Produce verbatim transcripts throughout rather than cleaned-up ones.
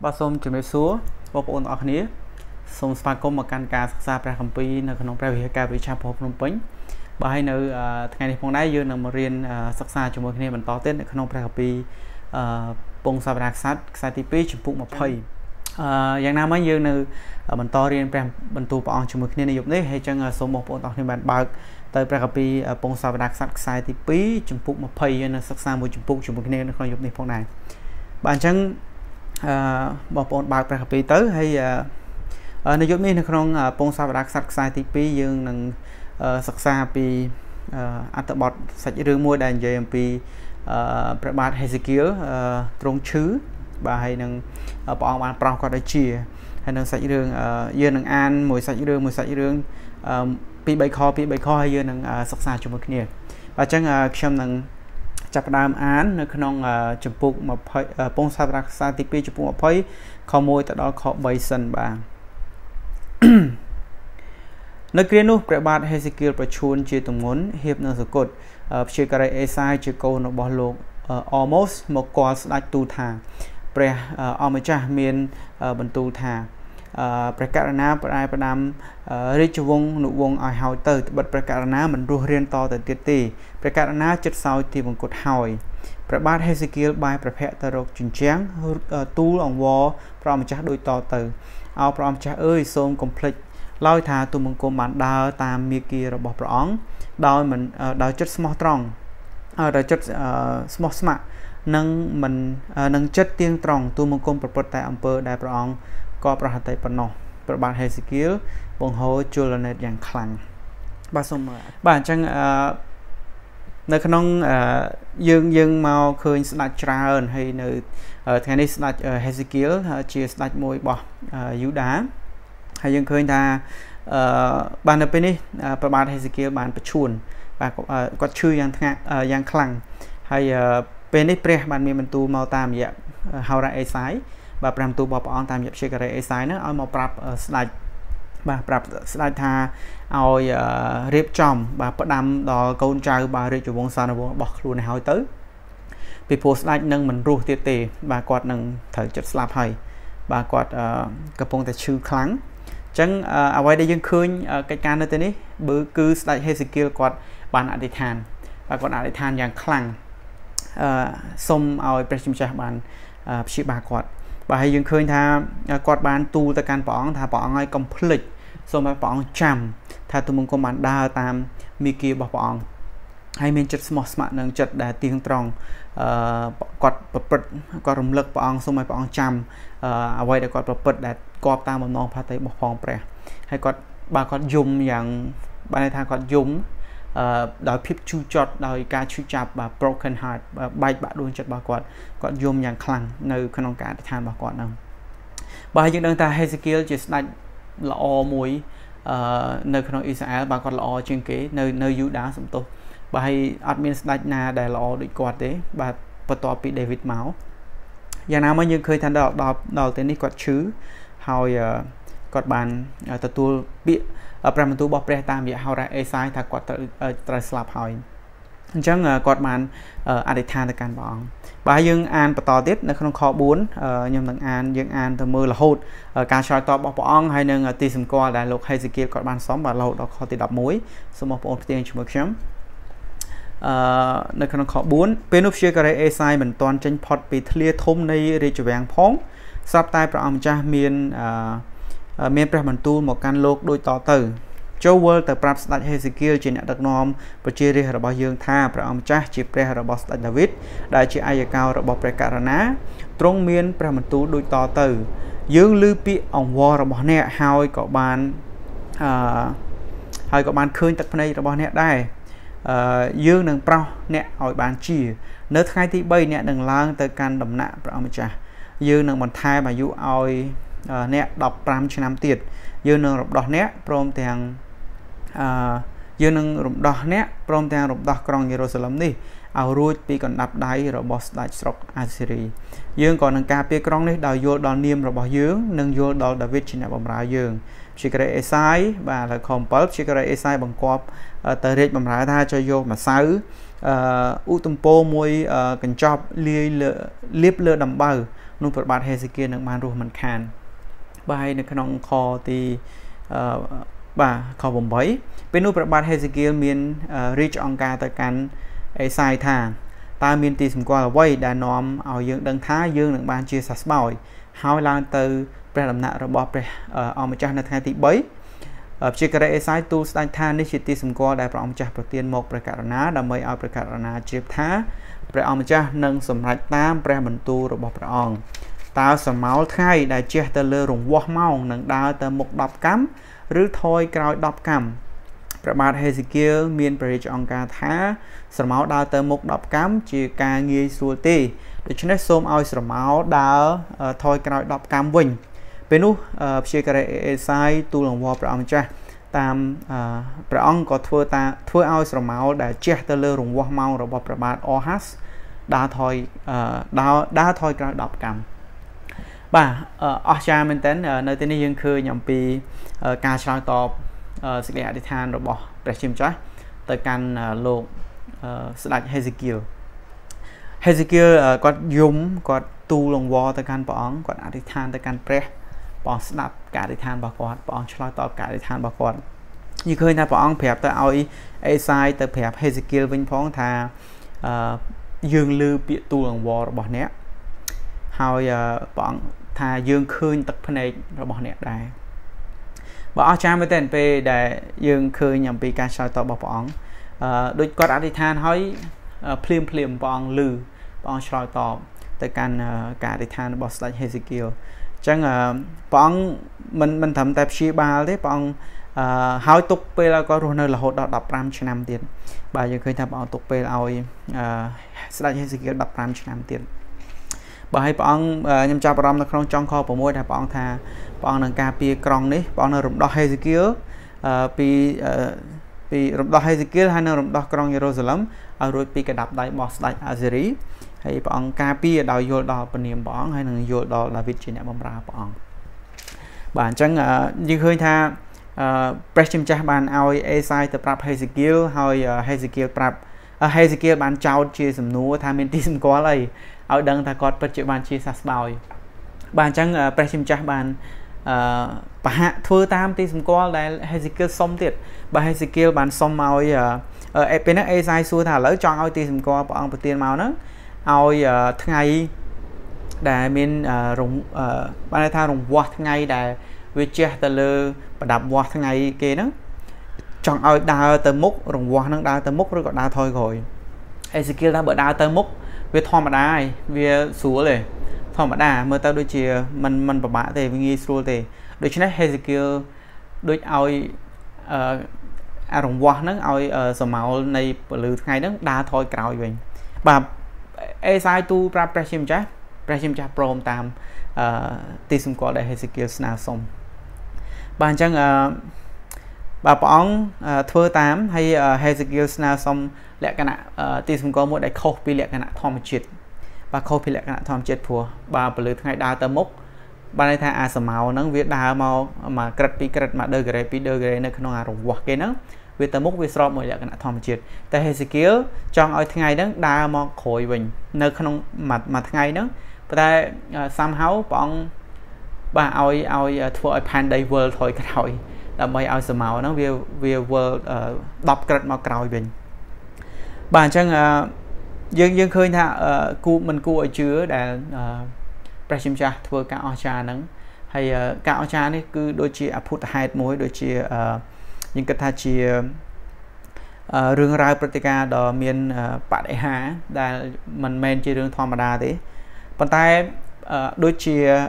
Ba sôm chuẩn bị xuống, bố bố nó khné, sôm spa công mặc can cá sạc sạc cầm pi, nè con ông prai về cá bị cha phổ cầm pin, bà hay nữ ngày này phong đá dư nằm mà riêng sạc sạc chuẩn bị khné mình to tết nè con ông prai cầm pi, bông sạc sạc sạc sạc ti pi chuẩn bụng một phẩy, dạng nam ấy dư nữ mình to riêng prai mình tu bọ chuẩn bị khné này dụng đấy hay chăng sôm một bố nó khné bạn bạc, tới prai cầm pi bông sạc sạc sạc sạc ti pi chuẩn bụng một phẩy, nè sạc sạc một chuẩn bụng chuẩn bị khné nè con dụng này phong này, bạn chăng một bộ bạc đặc biệt tới hay nội dung này không phong sao đặc sắc sai thì pi dương nằng sắc xa pi ăn tập bọt sạch đường môi đàn dây pi bạc hay gì kia trong chứ bà hay nằng bọn bạn prao có đại chia hay nằng sạch đường dương nằng an mùi sạch đường mùi sạch đường pi bay kho pi bay kho hay dương nằng sắc xa chung một kia và chẳng xem nằng chập đàm án nơi khung chụp buộc một phong sao đặc sa ti pi chụp buộc một phẩy kho môi tại đó kho bay sân bà nơi kia nu các bạn hay sẽ kêu phải chôn chia từng muốn hiệp năng số cột chia cái e sai chia câu nó bỏ lộn almost một quả đại tu thả pre ôm cha miền bần tu thả pre cả na pre pre nam rich vong nụ vong ai hào từ bật pre cả na mình ru riêng to từ tiệt tì pre cả na chất sau thì bằng cột hỏi pre bát hay sẽ kêu bài pre phe tờ rộc chuyển chén tu lòng vò prom cha đôi to từ ao prom cha ơi xôm complete lôi thả tụi mình cô bạn đào tam mi kia rồi bỏ rõng đào mình đào chất small strong đào chất small smart nâng mình nâng chất tiên tròn tụi mình cô bật tại amper đại rõng cóประหาร tay ปน ประบาท hay skill บ่งโหจุลในอย่างខ្លាំងបាទសូមបាទអញ្ចឹង bà làm tu bảo bọn tam nhập chơi cái này sai nữa, ông bảo slide bà bảo slide tha, ông rep chồng bà bắt đam đò câu trai bà rep chủ bóng sao nó bỏ luôn này hỏi tới, bị post slide nâng mình ruột tiệt tề bà quạt nâng thở chật slap hay, bà quạt cặp bông tay chư kháng, chẳng ở ngoài đây dân khơi cái can nơi tên ấy, bữa cứ slide hay skill quạt bàn ăn để than, bà quạt ăn để than dạng khăng, xong ông pressing chặt bàn chỉ bà quạt bà hay dừng khơi tha quạt bàn tu ta can bỏng tha bỏng ngay complete xong bà bỏng chạm tha tụi mình có màn đa tam mi kia bà bỏng hay mình chất smart smart nâng chất đã tiếng tròn quạt bật quạt rung lực bỏng xong bà bỏng chạm ở ngoài để quạt bật đã quạt ta một non pha tây bà bỏng bẹt hay quạt bà quạt dùng dạng bà này tha quạt dùng đòi phép chu chót đòi ca chu chạp và broken heart và bay bạ đuôi chật bà quạt còn dùng nhàng khẳng nơi khăn ông cả than bà quạt nào bà những đơn ta Hezekiel chỉ đánh là o mùi nơi khăn ông Israel bà quạt là o trên kế nơi nơi dữ đá sống tốt bà hay admin đánh là đài là o định quạt đấy bà bật tỏa bị David máu giờ nào mới nhưng khơi than đọc đọc đọc tên đi quạt chứ hồi quạt bàn tật tu bị Pram tu bọc ra tam vậy hầu ra sai thà quạt trai slap hỏi chẳng quạt màn adithan được can bỏng bà dương an và tò tiết nó không khó bốn nhưng thằng an dương an từ mưa là hột cá sỏi to bọc bỏng hay nâng tì sừng co đại lục hay gì kia quạt bàn xóm và lầu đó khó thì đập mối số một bốn tiền chụp chấm nó không khó bốn penup chia cái sai mình toàn tranh pot bị thlia thôm này để chụp vàng phóng sắp tay pram cha miền miền Pram tu một căn lô đôi to từ châu world từ Pram đặt Hezekiel trên đặt nom và chia ra là bao dương tha Pram cha chia ra là bao đặt David đại chia ai cao là bao Precarana trong miền Pram tu đôi to từ dương lư bị ông vua là bao nè hai cậu bạn hai cậu bạn khơi tật này là bao nè đây dương đừng pro nè hỏi bạn chỉ nơi khai thị bay nè đừng lang từ căn đầm nạ Pram cha dương đừng bàn thai mà dụ oi nè đọc pram trên năm tiệt dương nương rụp đỏ nè prom thang dương nương rụp đỏ nè prom thang rụp đỏ con Jerusalem đi ao ruồi pi còn đập đáy rồi boss đại sọc Assyria dương còn nâng ca pi con đấy đào vô đào niêm rồi bỏ dương nâng vô đào David trên nhà bầm rá dương chỉ cái esai và là compulse chỉ cái esai bằng cọp tới hết bầm rá tha cho vô mà sáu u tumpo môi cần chop liệp lơ đầm bờ nung vật bát Hezekiah nâng man rùa mình khàn bài nâng khăn kho thì bà kho bồng bấy bên nung vật bát Hezekiah miền rich ông ca tới cắn sai thà ta miền tì xung quanh là quay đã nóm ở dương đằng thá dương nâng ban chia sạch bòi hao lan từ bè làm nạ rồi bỏ bè ở mặt trăng nâng bấy chỉ cần để sai tu sai than để chỉ tì xung quanh đại ông cha đầu tiên một bè cả ná đã mới ở bè cả ná chip thá bè ông cha nâng sủng hạnh tam bè mình tu rồi bỏ bè ông ta sủng máu thay đại chia từ lơ rùng vua mau nâng đá từ một đập cắm rứ thôi cào đập cắmประมาทเฮซิเคียลมีนประเดชองการท้าสมเอาดาวเติมมุกดอกกัมจีการเงียงเติมมุกดอกกัมเฮซิเคียลมีนประเดชองการท้าสมเอาดาวเติมมุกดอกกัมจีการเงียงเติมมุกดอกกัมเฮซิเคียลมีนประเดชองการท้าสมเอาดาวเติมมุกดอกกัมจีการเงียงเติมมุกดอกกัม Sẽ là đi than rồi bỏ để chìm trái tới căn lộ sẽ là Hezekiah Hezekiah có dùng có tu lòng vô tới căn bỏ có đã đi than tới căn pre bỏ sẽ là cả đi than bỏ con bỏ cho lo tọp cả đi than bỏ con như khơi là bỏ ông phẹp tới ai ai sai tới phẹp Hezekiah vinh phóng thà dương lưu bị tu lòng vô rồi bỏ nét hồi bỏ thà dương khơi tập phần này rồi bỏ nét đài bỏ cha mới tên về để dương khơi nhầm bị ca soi tỏ bỏ bỏng đôi có đã đi than hỏi phim phim bỏng lư bỏng soi tỏ tới can cả đi than bỏ lại Hezekiah chẳng bỏng mình mình thầm tập chi ba đấy bỏng hỏi tục về là có rồi nơi là hỗ trợ đập ram cho năm tiền bà dương khơi thầm bỏng tục về là ôi lại Hezekiah đập ram cho năm tiền bà hay bỏng nhầm cha bỏng là không trong kho bỏ môi đã bỏng thà bọn nâng ca bia con đấy bọn nó rụng đo Hezekiah bị bị rụng đo Hezekiah hay nó rụng đo con Jerusalem ở rồi bị cái đập đại bỏ đại Assyria hay bọn ca bia đào vô đo bên niệm bọn hay nâng vô đo là việc chỉ nè bom ra bọn bản chân như hơi tha Preshim cha bàn ao Esai tập rap Hezekiah hay Hezekiah rap Hezekiah bàn trao chia sầm núa tham miền tin quá lầy ở đằng ta còn bất chịu bàn chia sạch bòi bản chân Preshim cha bàn bà hạ thưa tam thì chúng có là Hezekiah xong tiệt bà Hezekiah bàn xong màu ở bên ấy sai xua thả lỡ cho ai thì chúng có bọn bà tiền màu nữa ai thứ ngày để mình rụng bà này tha rụng quạt thứ ngày để về chia từ lơ và đạp quạt thứ ngày kia nữa chọn ai đào từ mốc rụng quạt nó đào từ mốc rồi còn đào thôi rồi Hezekiah đã bữa đào từ mốc về thò mà đá này về xuống này thò mà đá mới tao đôi chia mình mình và bạn thì nghe xua thì đối với Hezekiah đối với à rồng hoa nó ao sầu máu này lử ngày đó đa thôi cào mình và Esai tu pra Preshim cha Preshim cha prom tam ti sum có đại Hezekiah na xong bạn chẳng bà bóng thưa tám hay Hezekiah na xong lẽ cái nạ ti sum có một đại khâu bị lẽ cái nạ thom chết và khâu bị lẽ cái nạ thom chết phùa bà lử ngày đa tơ mốc bà này thà à sầm màu nắng việt đà màu mà cật pi cật mà đơ gầy pi đơ gầy nơi khăn hà rụng quạt cái nắng việt tây mốc việt sọp mọi dạng cái nát thòng chìt tại Hezekiah trong ở ngày đó đà màu khối bình nơi khăn mặt mặt ngày đó tại sam háo bọn bà oi oi thua oi pan day world thôi cái thôi là mấy oi sầm màu nắng việt việt world đập cật màu cào bình bà chẳng dương dương khơi thà cụ mình cụ ở chứa để Preshim cha thưa cả ao cha nắng hay cả ao cha đấy cứ đôi chia phút hai mối đôi chia những cái tha chia rương rải pratika đó miền bát đại hà là mình men chia rương thom đà thế còn tai đôi chia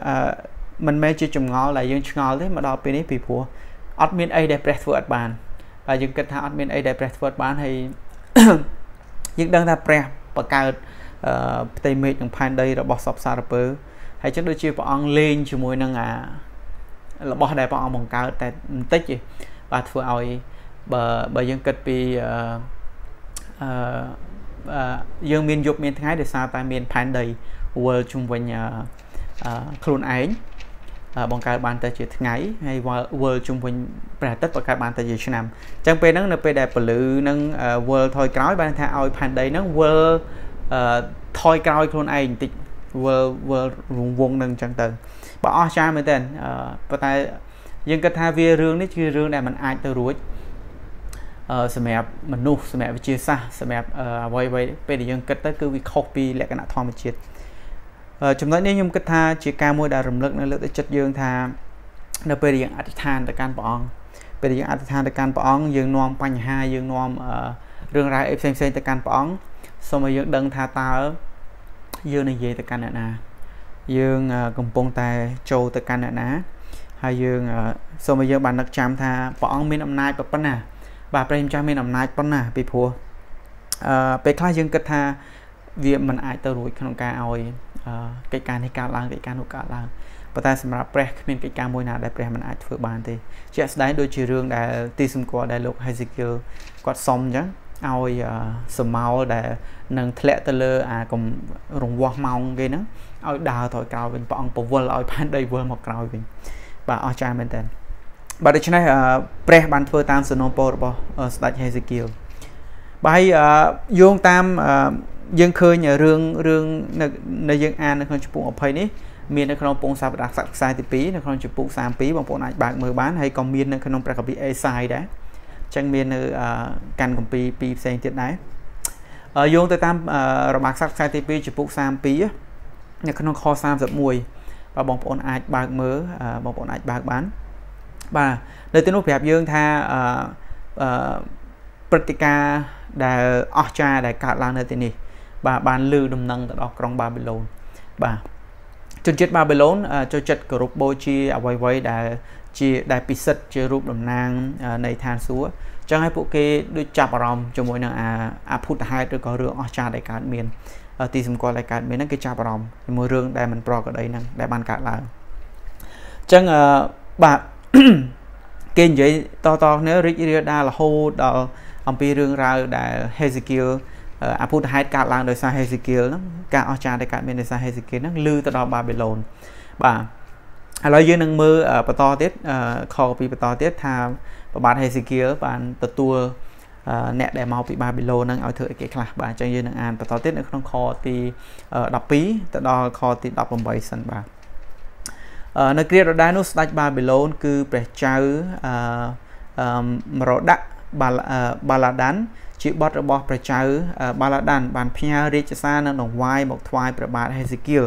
mình men chia chùm ngõ là dương ngõ thế mà đó bên ấy bị phù admin a để Preshvert bàn và những cái tha admin a để Preshvert bàn hay những đơn tha Presh và cả tây mệt những pan đây là bỏ sập sập bờ hay chắc đôi chia bọn lên chỉ mùi năng à là bỏ đại bọn bằng cao tại tích gì và thưa ơi bờ bờ dân kết bị dân miền dục miền thái để sao tại miền pan đầy world chung quanh khuôn ánh bằng cao bàn tay chỉ ngày hay world chung quanh bè tất và các bàn tay chỉ năm chẳng pe nắng là pe đẹp lử nâng world thôi cáo bàn tay ơi pan đầy nắng world thôi cao khuôn ánh vừa vừa vùng nâng chẳng tầng bỏ xa mới tên và tại dân kết tha về rương đấy chứ rương này mình ai từ ruột xem mẹ mình nu xem mẹ chia xa xem mẹ vay vay bây giờ dân kết tới cứ bị copy lại cái nọ thon một chiếc chúng nói nếu như kết tha chỉ ca môi đà rầm lực nó lựa tới chất dương tha nó bây giờ dân ăn than để can bỏ bây giờ dân ăn than để can bỏ dương non panh hai dương non rương ra xem xem để can bỏ xong rồi dân đừng tha ta dương này về từ Canada dương cùng bông tai châu từ Canada hai dương xong rồi dương bàn đặc trạm tha bỏ miếng năm nay bắp nè bà prem cha miếng năm nay bắp nè bị phù về khai dương kết tha việc mình ai tự ruột không ca oi cái ca này ca lang cái ca nụ ca lang và ta xem là prem miếng cái ca môi nào để prem mình ai phượt bàn thì chị đấy đôi chiều riêng để ti xung qua đại lục hay gì kia quạt xong chứ ôi sầm máu để nâng thẹt tơ lơ à cùng rung quạt mong cái nữa ôi đào thổi cào bên bọn bồ vơ ôi pan đây vơ một cào bên bà ôi cha bên tên bà đây cho nên pre ban phơi tam sơn nông bò đặt hay gì kiểu bài dương tam dương khơi nhà rương rương nơi dương an nơi con chụp bụng ở phơi ní miền nơi con bụng sạp đặt sạp sai thì pí nơi con chụp bụng sàm pí bằng bộ này bạn mới bán hay còn miền nơi con bạc bị a sai đấy chẳng miền ở căn công ty pi sang tiết này ở vô tới tam rồi bạc sắc sai tivi chụp bút sam pi nhà không kho sam giật mùi và bóng bọn ai bạc mớ bóng bọn ai bạc bán và nơi tiếng nước đẹp dương tha Pratica đã Australia đã cắt lan nơi tên này và ban lưu đồng năng tại đó trong Babylon và chân chết Babylon cho chất group bochi ở quay quay đã chỉ đại bị sệt chưa rụp đồng nang này than xuống chẳng ai phụ kê đưa chạp ròng cho mỗi nàng à à phút hai tôi có rượu trà đại cát miền ở tìm coi lại cát miền cái chạp ròng mỗi rương đại mình pro ở đây nè đại ban cả là chẳng bà kênh vậy to to nếu Richarda là hô đào ông pi rương ra đại Hezekiel à phút hai cát lang đời xa Hezekiel lắm cả trà đại cát miền đời xa Hezekiel nó lư từ đó Babylon bà lời dưới nâng mơ bà to tiết khó bị bà to tiết tham và bạn hay gì kia bạn tự tua nẹ để màu bị Babylon nâng ở thử cái là bạn cho dưới nâng an bà to tiết nó không khó thì đọc phí tự đo khó thì đọc bằng bảy sân bà nơi kia rồi đá nút sách Babylon cứ bẻ cháu rồi đắc bà là đán chị bắt rồi bọc bẻ cháu bà là đàn bàn phía rít xa nâng đồng ngoài một thoại bởi bạn hay gì kia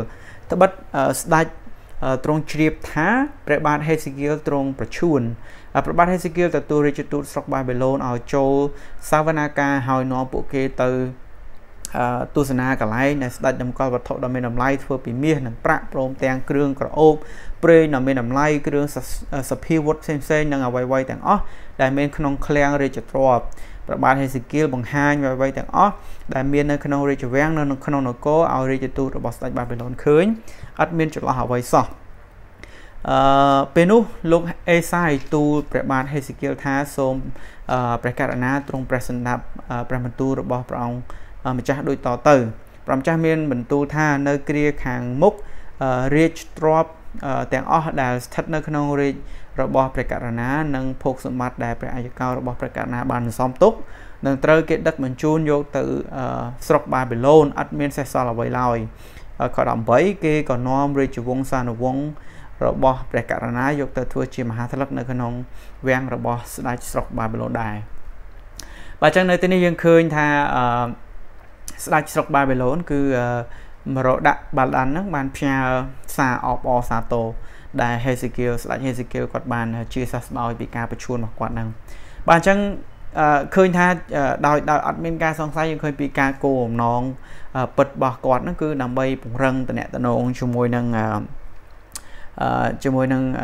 tất bất sách trong triệp thá, bác bác Hezekiel trong bác chuồn bác bác Hezekiel từ tù rì chút sọc Babylon ở châu Savanaka hồi nó bộ kê từ tù sân hạ cả lấy này sẽ đặt đầm coi vật thọc đầm mê nằm lấy thua bí miền nằm bạc bồm tàng cường cổ ốp bê nằm mê nằm lấy cường sập hiu vốt xem xem nâng ở vay vay tàng ốc đại mê nông khleng rì chút rộp bác bác Hezekiel bằng hành vay vay tàng ốc đại mê nông rì chút vang nông nông nông cố ở rì chút tù bác sạch Babylon khớn admin cho là họ vậy sao? Penu lúc Esai tu bệ ban Hezekiel tha som bệ cả na trong present đáp bệ mình tu rồi bỏ ông mình cha đôi tò từ, làm cha miên mình tu tha nơi kia hàng mốc rich drop tiếng ở đài thất nơi khung rich rồi bỏ bệ cả na nâng phục sự mặt đài bệ ai cao rồi bỏ bệ cả na bàn xong túc nâng trời kiện đất mình chôn vô từ sọc Babylon admin sẽ sao là vậy lòi có đọng bấy kia còn non rì chịu vong xa nó vong rồi bỏ bẻ cả ná dục tờ thua chìm hạ thất lắc nơi khăn hông vang rồi bỏ sạch sọc Babylon đài và chẳng nơi tên này dân khơi tha sạch sọc Babylon cứ mà rồi đặt bàn đánh nước bàn phía xa ọp ọ xa tổ đài Hezekiel sạch Hezekiel quạt bàn chia xa đòi bị ca bà chuôn hoặc quạt năng và chẳng khơi tha đòi đòi admin ca xong xa dân khơi bị ca cô ổng nón bật bỏ quạt nó cứ nằm bay bụng răng tên nẹ tên nông chung môi năng chung môi năng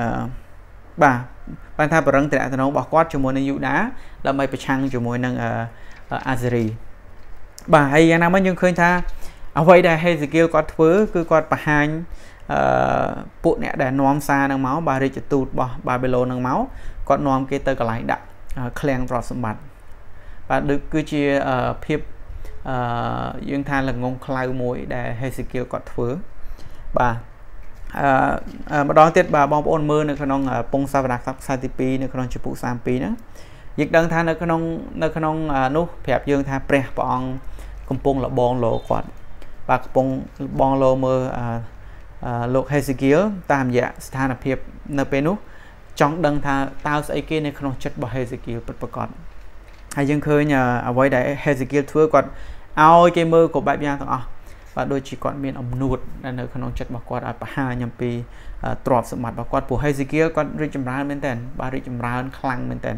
bà bàn thai bụng răng tên nẹ tên nông bỏ quát chung môi năng dụ đá làm bay bạch chăng chung môi năng Azeri bà hay anh em ấy nhưng khơi tha ở vậy đây hay gì kêu quát phứ cứ quát bà hành bụng nẹ đàn nóm xa năng máu bà rì chật tụt bỏ Babylon năng máu quát nóm kia tơ cả lãnh đặng khleng rọt xâm bạch và được cứ chia phiếp dương tha là ngôn khlau mũi để Hezekiel có thứ bà mà đón tiết bà bóng ôn mơ nơi khả nông bông xa và đặc sắc xa tí pi nơi khả nông chụp bụng xa pi nữa dịch đơn tha nơi khả nông nơi khả nông nút phép dương tha preh bóng công bông là bóng lộ quạt và bong bong lô mơ lục Hezekiel tam dạ sanh nạp hiệp nạp penu trong đăng tha tao sẽ kia này không chất bỏ Hezekiel bất bạc còn hay dân khơi nhờ ở với đại Hezekiel thưa còn ao cái mơ của bãi bia thằng và đôi chỉ còn miền ông nuột là nơi không chất bạc quạt ở ba nhầm pi trọt sự mặt bạc quạt của Hezekiel còn rich chấm ra bên tên ba rich chấm ra khăng bên tên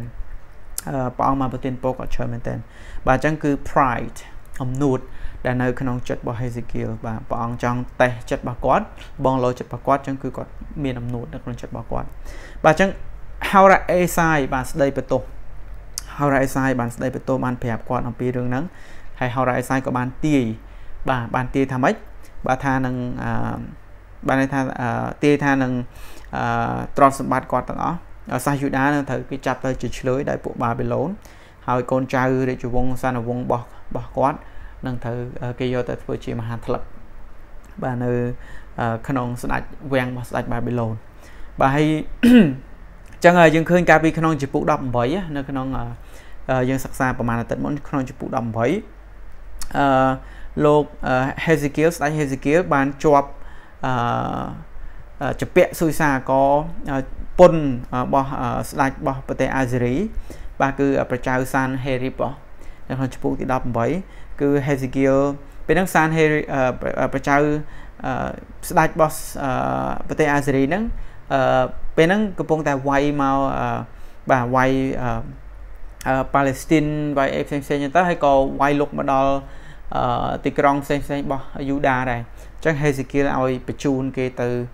bao mà bên tên bao có chơi bên tên và chẳng cứ pride ông nuột đã nơi không chất bỏ Hezekiel và bọn trong tay chất bạc quát bọn lối chất bạc quát chẳng cứ có miền âm nốt được chất bạc quát và chẳng hao ra e sai bạn đây bật tổ hao ra e sai bạn đây bật tổ bạn phải học quát ở phía đường nắng hay hao ra e sai của bạn tì và bạn tì tham ích và tha nâng bạn ấy tha tì tha nâng tròn sự bạc quát đó ở sai chú đá nâng thử cái chạp tới chữ lưới đại bộ bà bị lốn hỏi con trai để chú vông sang là vông bỏ bỏ quát năng thử cái do tới vừa chỉ mà hàn lập bà nơi khăn ông sạch quen mà sạch Babylon bà hay chẳng ai dân khơi cà phê khăn ông chụp bút đậm với nơi khăn ông dân sắc xa và mà là tận muốn khăn ông chụp bút đậm với lô Hezekiel sạch Hezekiel bàn chọc chụp bẹ xui xa có pun bỏ sạch bỏ bờ tây Azeri bà cứ bà trao san Harry bỏ nên khăn chụp bút thì đậm với cứ Hezekiel bên nước San Heri bà cháu đại boss bà tây Azeri nâng bên nước cái vùng tại Wai mau bà Wai Palestine và em xem xem như ta hay có Wai lục mà đo tì krong xem xem bỏ Juda này chắc Hezekiel ơi bị chun cái từ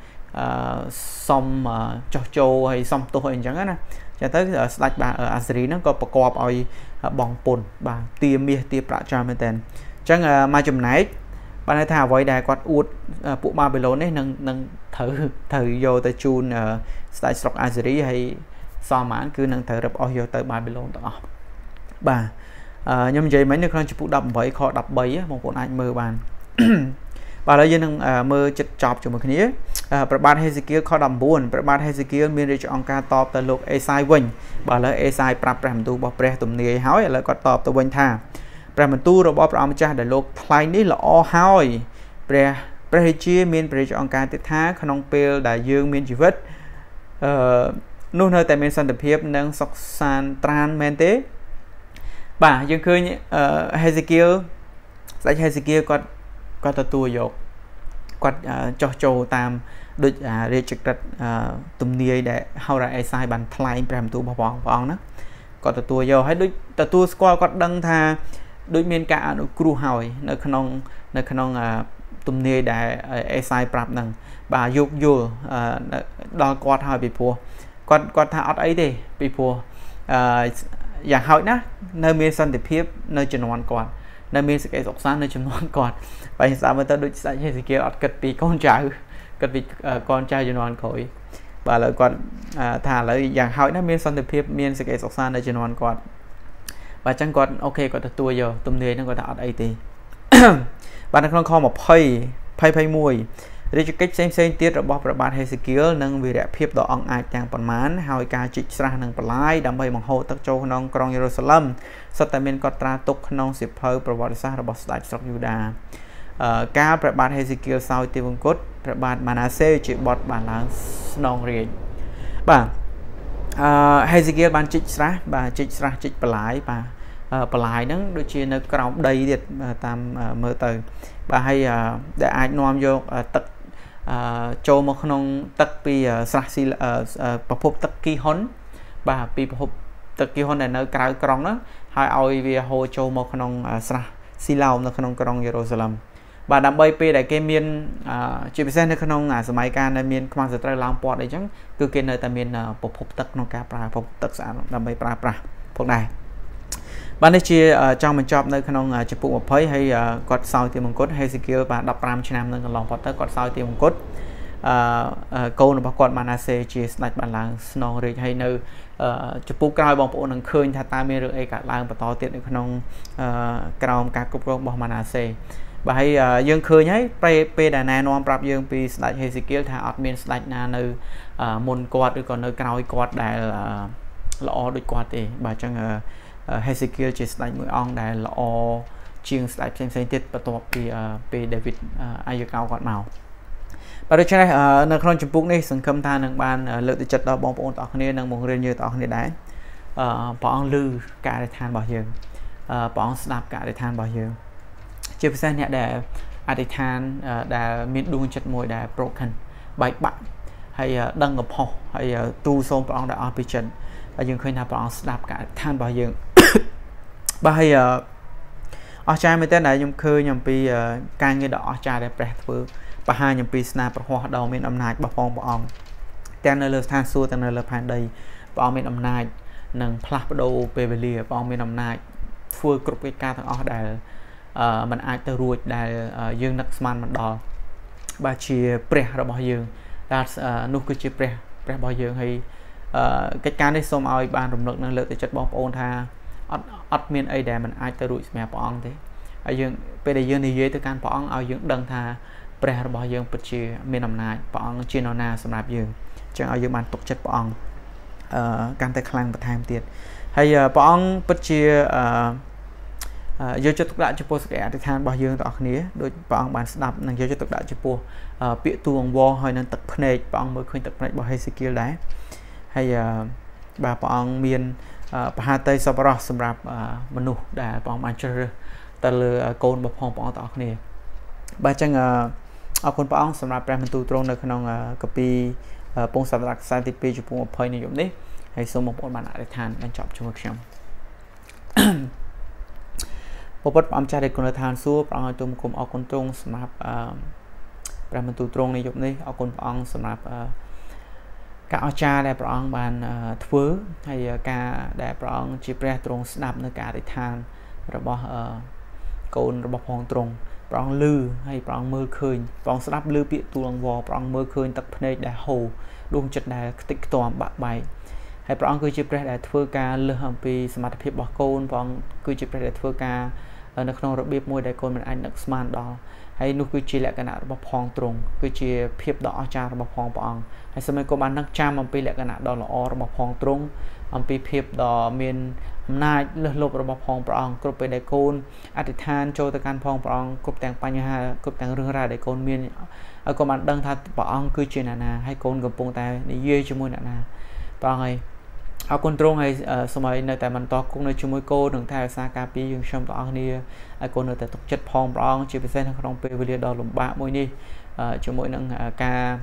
sông Châu Châu hay sông Tô Huyền chẳng á cho tới sạch bà ở Azeri nó có bọc cọp oi bóng bồn bà tia mía tia bạc cho mình tên chẳng mà chùm này bạn ấy thả với đài quạt út bộ Babylon ấy nâng nâng thử thử vô tới chun tại sọc Azeri hay so mãn cứ nâng thử rập oi vô tới Babylon đó bà nhầm giấy mấy nước con chụp đậm với khó đập bấy một bọn anh mơ bàn bà lấy dân mơ chật chọc cho một cái nhé bạn Hezekiel khó đầm buồn bạn Hezekiel miền để cho ông ca tọp tới lục Esai quỳnh bà lấy Esai prap làm tu bọc rè tùm nề hói là có tọp tới quỳnh thà prap làm tu rồi bọc ông cha để lục khai ní là o hói prap Hezekiel miền để cho ông ca tiết thá khăn peel đại dương miền chỉ vết nô nơi tại miền san tập hiệp nâng sọc san tran men tế bà dân khơi nhé Hezekiel tại Hezekiel còn có tụi dọc quạt cho châu tam được để trực đặt tùm nia để hầu ra sai bàn thay làm tụ bọc bọc bọc nó có tụi dọc hết đôi tụi squad quạt đăng tha đối miền cả đối cru hỏi nơi khăn ông nơi khăn ông tùm nia để sai prap năng bà dục dù đo quạt hỏi bị phù quạt quạt thả ấy thì bị phù dạng hỏi nó nơi miền sân thì phép nơi trên hoàn toàn nơi miền sẽ cái dọc sáng nơi trên hoàn toàn và hiện tại mình ta đối sánh Hezekiel ọt cất vì con trai cất vì con trai dân hoàn khối và lời còn thả lời dạng hỏi nó miên xong tập hiệp miên sẽ kể sọc xa nơi dân hoàn quạt và chẳng còn ok có thật tua giờ tùm nế nó có thật ấy thì và nó không một phây phây phây mùi để cho cách xem xem tiết rồi bọc rồi bạn Hezekiel nâng vì đẹp hiệp đó ông ai chàng bản mán hỏi ca trịnh ra nâng bản lái đám bầy bằng hộ tắc châu nông Krong Jerusalem sắp tại miên có tra tục nông xịp hơi bởi vọt xa rồi bọc đại sọc Juda ca bạc bạc Hezekiel sau tiêu vương cốt bạc bạc Manasseh chỉ bọt bản láng nông riêng bà Hezekiel bàn trích ra bà trích ra trích bà lái bà bà lái nâng đôi chìa nó cọng đầy điệt tam mơ từ bà hay để ai nóm vô tật châu một nông tật bì sạc xì bà phục tật kỳ hôn bà bì phục tật kỳ hôn này nó cọng cọng đó hai ôi vì hồ châu một nông sạc xì lào nó nông Krong Jerusalem và đám bay pe đại cái miền chịu xem nó không ngả sớm mai can đại miền mang sợi dây làm bọt đấy chứ cứ cái nơi tại miền phục phục tật nó cá pra phục tật sản đám bay pra pra phục này bạn ấy chia trong mình chọn nơi không chụp bộ một phơi hay cột sau thì mình cốt Hezekiel và đập ram trên nam nơi còn lòng bọt tới cột sau thì mình cốt câu nó bao quát Manasseh chia sạch bản làng snow rồi hay nơi chụp bút cào bằng bộ nâng khơi thà ta miệt rồi cả làng và to tiện được không cào cả cục rong bằng Manasseh và hay dương khơi nhé pe đà na non prap dương pi sạch Hezekiel thà admin sạch na nơi môn quạt được còn nơi cào quạt đại là lọ được quạt thì bà chẳng Hezekiel chia sạch mũi ong đại lọ chiêng lại xem xem tiếp bắt đầu về về David ai cao quạt màu và đây cho này nâng con chụp bút này sân khâm tha nâng ban lợi tự chật đó bóng bóng tỏ này nâng một lên như tỏ này đấy bóng lư cả để than bảo hiểm bóng snap cả để than bảo hiểm chưa phải nhẹ để ai để than đã miệt đuông chật môi đã broken bảy bạn hay đăng ngập hồ hay tu xong bóng đã áp chân và dừng khơi nào bóng snap cả than bảo hiểm và hay ở trái mấy tên này nhung khơi nhầm pi càng như đỏ trái để breath và hai nhầm pi snap hoa đầu miền âm nai bảo phong bảo ông tên nơi lợp than xua tên nơi lợp hành đầy bảo miền âm nai nâng plapdo peveli bảo miền âm nai phơi cột cây ca thằng ông để mình ai tự ruột để dương nấc man mình đỏ và chỉ breath bảo dương là nô cứ chỉ breath breath bảo dương hay cái ca đấy xong rồi ban rụng lực năng lượng để chất bảo ôn tha admin ai để mình ai tới rủi mẹ bỏ ăn thế, ai dương bây giờ dương thì dưới tới can bỏ ăn ai dương đằng thà, bè bỏ dương bật chì miền Nam này bỏ ăn chì nó na sầm nạp dương, chẳng ai dương bàn tục chất bỏ ăn, can tới khăn bật tham tiệt, hay bỏ ăn bật chì dưới cho tục đại chư po sẽ để than bỏ dương tọt nía, đôi bỏ ăn bàn đạp năng dưới cho tục đại chư po, bịa tuồng vo hơi nên tập này bỏ ăn mới khơi tập này bỏ hay skill đấy, hay bà bỏ ăn miền bà tây sắp ra sắp ra mình nụ đã bóng bàn chơi ta lừa con bọc hồng bóng tóc này bà chăng ở con bóng sắp ra bà mình tù trông được nông copy bóng sắp ra xa tipi chụp một phơi này dụng đấy hay số một bọn bạn lại than đang chọc cho một chồng bộ bất bóng cha để con là than xuống bóng tùm cùng ở con trông sắp ra bà mình tù trông này dụng đấy ở con bóng sắp ra cả cha để bọn bạn thưa hay cả để bọn chỉ pre trồng snap nữa cả để than rồi bỏ cồn rồi bỏ phong trồng bọn lư hay bọn mưa khơi bọn snap lư bị tuồng vò bọn mưa khơi tập này đã hồ đung chật đã tích toàn bạc bài hay bọn cứ chỉ pre để thưa cả lư hầm pi smart phép bỏ cồn bọn cứ chỉ pre để thưa cả nó không được biết môi đại cồn mình anh nấc smart đó hay nô cứ chỉ lại cái nào bọc phong trồng cứ chỉ phép đỏ cha bọc phong bọn hay xem mấy cô bạn nâng cha mầm pi lại cái nào đó là o bọc phong trồng mầm pi phép đỏ miền nai lột bọc phong bọn cướp về đại cồn atithan cho tới căn phong bọn cướp tàng panh ha cướp tàng rừng ra đại cồn miền cô bạn đăng thà bọn cứ chỉ là na hay cồn gặp bông tai để dê cho môi là na bọn hay ở con trông hay số mấy nơi tại mình to cũng nơi chung môi cô đừng thay xa cà phê dùng xong bọn này ai cô nơi tại tục chất phong bọn chỉ phải xem không phải về đó lùng ba môi đi cho mỗi nâng ca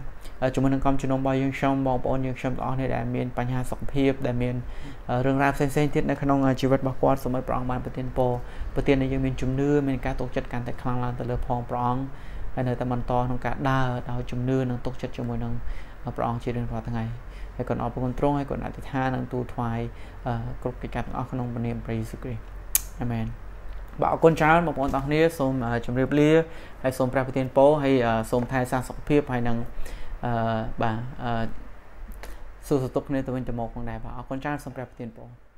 chúng mình đang công cho nông bao nhiêu xong bọn bọn nhiêu xong đó này đã miền bánh hà sọc hiệp đã miền rừng rạp xem xem tiết này không chỉ vật bác quát số mấy bọn bạn bởi tiên bộ bởi tiên này dân miền chúng nưa mình cả tổ chất càng tại khăn lan tại lửa phong bọn nơi tại mình to nông cả đa đào chúng nưa nâng tổ chất cho mỗi nâng bọn chỉ đơn vào tháng ngày hay còn ở con trông hay còn lại thì tha nâng tu thoại cục cái cặp ở không bằng niềm bởi sức kì amen bảo con cháu một bọn tóc nia xôm chấm riệp lia hay xôm ra tiên bố hay xôm thay sang sọc hiệp hay nâng bà sự tục này tụi mình từ một con đại bảo con cháu xôm ra tiên bố